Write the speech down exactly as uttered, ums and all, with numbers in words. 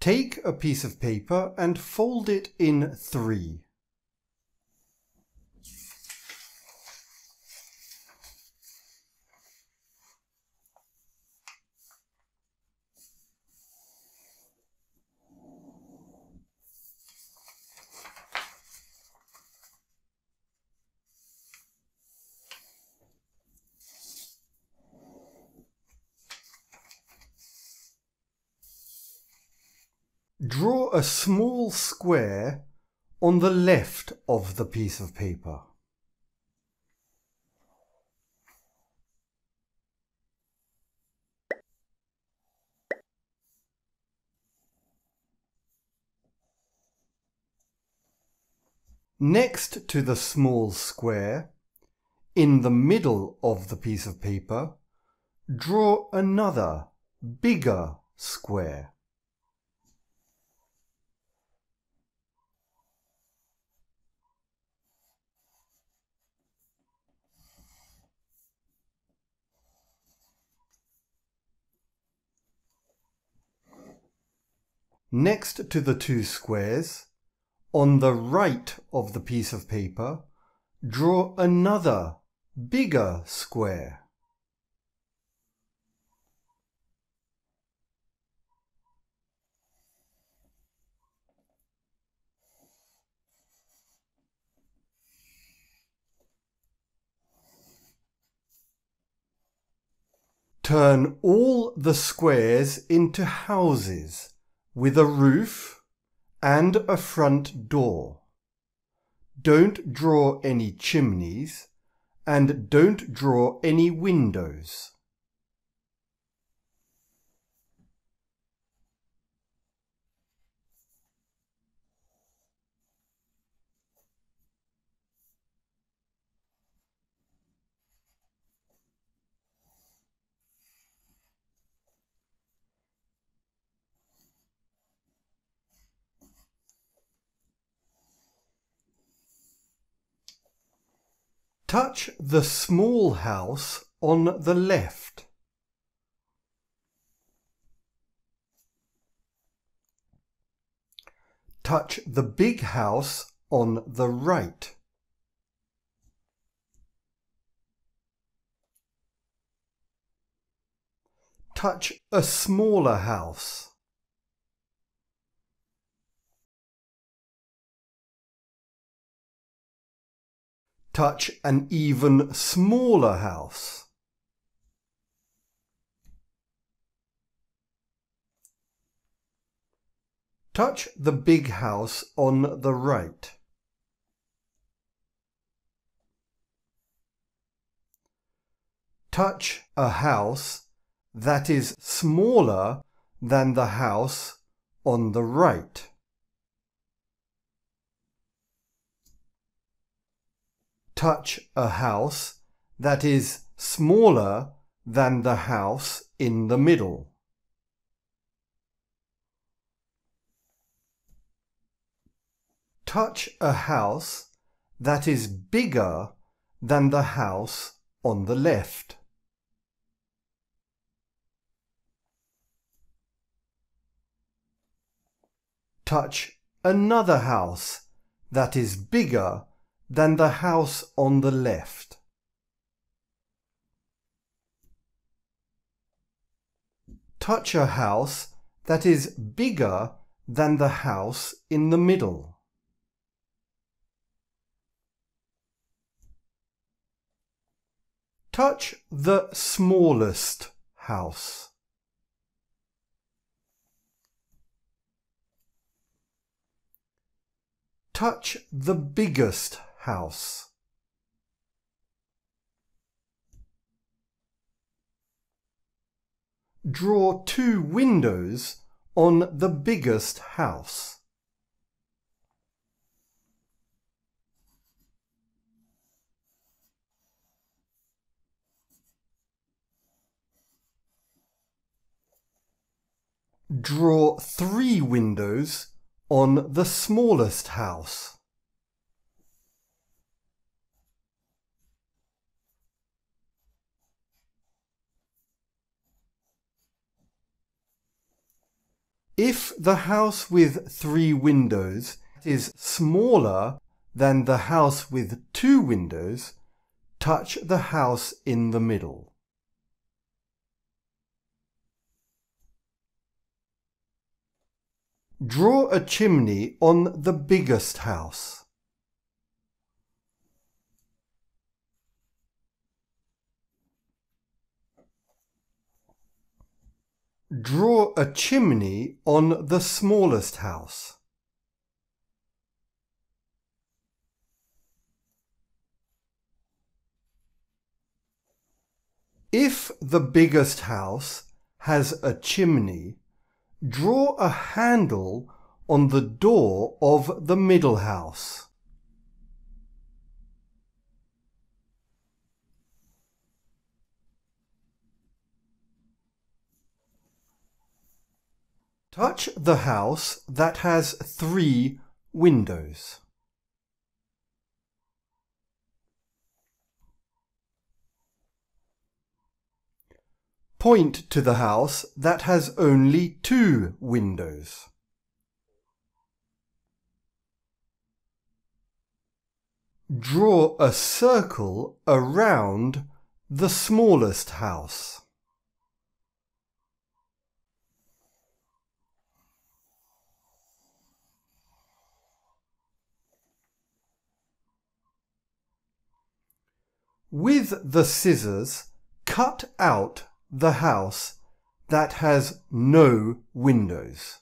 Take a piece of paper and fold it in three. Draw a small square on the left of the piece of paper. Next to the small square, in the middle of the piece of paper, draw another bigger square. Next to the two squares, on the right of the piece of paper, draw another bigger square. Turn all the squares into houses with a roof and a front door. Don't draw any chimneys and don't draw any windows. Touch the small house on the left. Touch the big house on the right. Touch a smaller house. Touch an even smaller house. Touch the big house on the right. Touch a house that is smaller than the house on the right. Touch a house that is smaller than the house in the middle. Touch a house that is bigger than the house on the left. Touch another house that is bigger than the house on the left. Touch a house that is bigger than the house in the middle. Touch the smallest house. Touch the biggest house. House. Draw two windows on the biggest house. Draw three windows on the smallest house. if the house with three windows is smaller than the house with two windows, touch the house in the middle. Draw a chimney on the biggest house. Draw a chimney on the smallest house. If the biggest house has a chimney, draw a handle on the door of the middle house. Touch the house that has three windows. Point to the house that has only two windows. Draw a circle around the smallest house. With the scissors, cut out the house that has no windows.